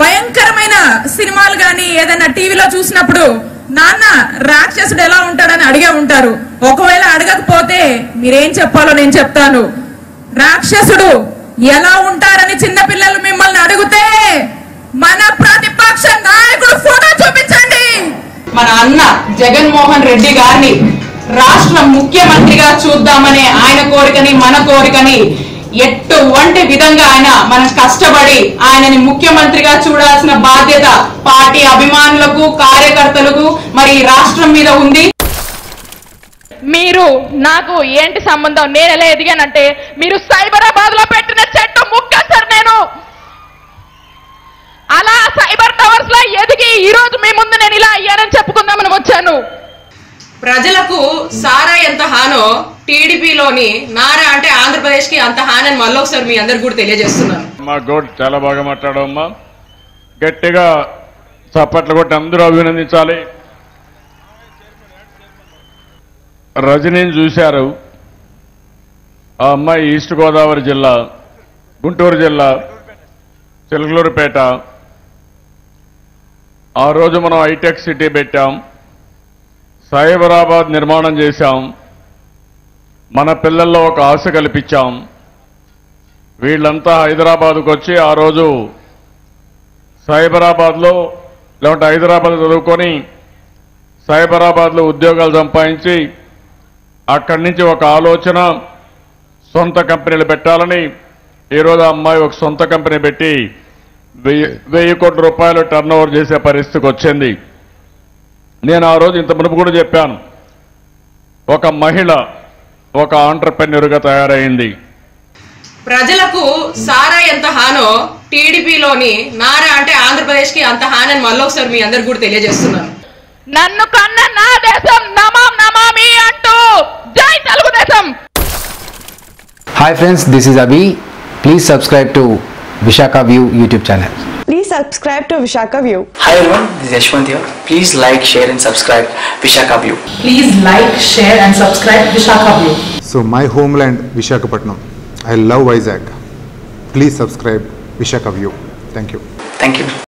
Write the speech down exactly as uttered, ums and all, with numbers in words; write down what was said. భయంకరమైన సినిమాలు గాని ఏదైనా టీవీలో చూసినప్పుడు నాన్న రాక్షసుడు ఎలా ఉంటాడని అడిగే ఉంటారు. ఒకవేళ అడగకపోతే మీరేం చెప్పాలో నేను చెప్తాను. రాక్షసుడు ఎలా ఉంటారని చిన్న పిల్లలు మిమ్మల్ని అడిగితే మన ప్రతిపక్ష నాయకుడు ఫోటో చూపించండి. మన అన్న జగన్మోహన్ రెడ్డి గారిని రాష్ట్ర ముఖ్యమంత్రిగా చూద్దామనే ఆయన కోరికని మన కోరికని ఎటువంటి విధంగా ఆయన మనం కష్టపడి ఆయనని ముఖ్యమంత్రిగా చూడాల్సిన బాధ్యత పార్టీ అభిమానులకు కార్యకర్తలకు మరి రాష్ట్రం మీద ఉంది. మీరు నాకు ఏంటి సంబంధం, నేను ఎలా ఎదిగానంటే మీరు సైబరాబాద్ లో పెట్టిన చెట్టు ముక్క సార్. నేను అలా సైబర్ టవర్స్ లో ఎదిగి ఈ రోజు మీ ముందు నేను ఇలా అయ్యానని చెప్పుకుందామని వచ్చాను. ప్రజలకు సారా ఎంత హానో టీడీపీలోని నారా అంటే ఆంధ్రప్రదేశ్ కి అంత హాని అని మళ్ళీ ఒకసారి మీ అందరు కూడా తెలియజేస్తున్నాను. మా గోడ్ చాలా బాగా మాట్లాడమ్మా, గట్టిగా చప్పట్లు కొట్టి అందరూ అభినందించాలి. రజనీని చూశారు, ఆ అమ్మాయి ఈస్ట్ గోదావరి జిల్లా, గుంటూరు జిల్లా, చిలగలూరుపేట. ఆ రోజు మనం ఐటెక్ సిటీ పెట్టాం, సైబరాబాద్ నిర్మాణం చేశాం, మన పిల్లల్లో ఒక ఆశ కల్పించాం. వీళ్ళంతా హైదరాబాద్కు వచ్చి ఆ రోజు సైబరాబాద్లో లేకుంటే హైదరాబాద్ చదువుకొని సైబరాబాద్లో ఉద్యోగాలు సంపాదించి అక్కడి నుంచి ఒక ఆలోచన సొంత కంపెనీలు పెట్టాలని ఈరోజు ఆ అమ్మాయి ఒక సొంత కంపెనీ పెట్టి వెయ్యి వెయ్యి కోట్ల రూపాయలు టర్న్ ఓవర్ చేసే పరిస్థితికి వచ్చింది. నేను ఆ రోజు ఇంత మునుపు కూడా చెప్పాను, ఒక మహిళ ఒక ఆంటర్ప్రెన్యూర్గా తయారైంది. ప్రజలకు సారా ఎంత హానో టీడీపీలోని నారా అంటే ఆంధ్రప్రదేశ్ కి అంత హాని అని మళ్ళీ ఒకసారి మీ అందరు కూడా తెలియజేస్తున్నాను. నన్ను కన్న నా దేశం నమం నమామి అంటూ జై Telugu Desam. Hi friends, this is Abhi. Please subscribe to Vishaka View YouTube channel. Please subscribe to Vishaka View. Hi everyone, this is Yashwant here. Please like, share and subscribe Vishaka View. Please like, share and subscribe Vishaka View. So my homeland Visakhapatnam. I love Vizag. Please subscribe Vishaka View. Thank you. Thank you.